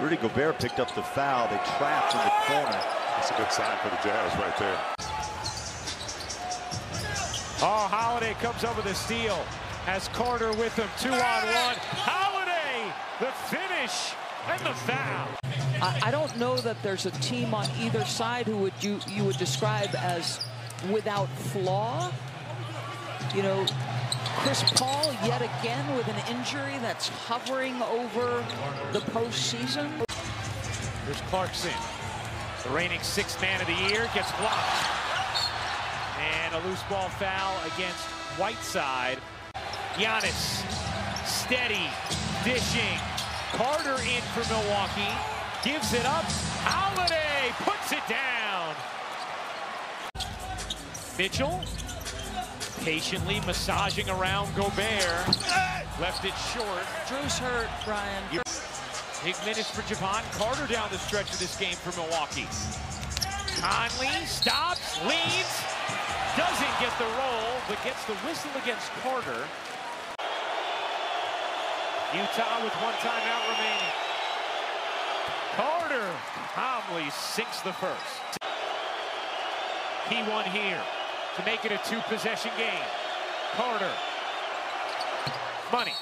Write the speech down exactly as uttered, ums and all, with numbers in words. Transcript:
Rudy Gobert picked up the foul. They trapped in the corner. That's a good sign for the Jazz right there. Oh, Holiday comes up with a steal. Has Carter with him, two on one. Holiday, the finish and the foul. I, I don't know that there's a team on either side who would you you would describe as without flaw. You know, Chris Paul yet again with an injury that's hovering over the postseason. There's Clarkson, the reigning sixth man of the year, gets blocked. And a loose ball foul against Whiteside. Giannis, steady, dishing. Carter in for Milwaukee, gives it up. Holiday puts it down. Mitchell, patiently massaging around Gobert. Left it short. Drew's hurt, Brian. Big minutes for Javon. Carter down the stretch of this game for Milwaukee. Conley stops, leads, doesn't get the roll, but gets the whistle against Carter. Utah with one timeout remaining. Carter calmly sinks the first. He won here to make it a two-possession game. Carter. Money.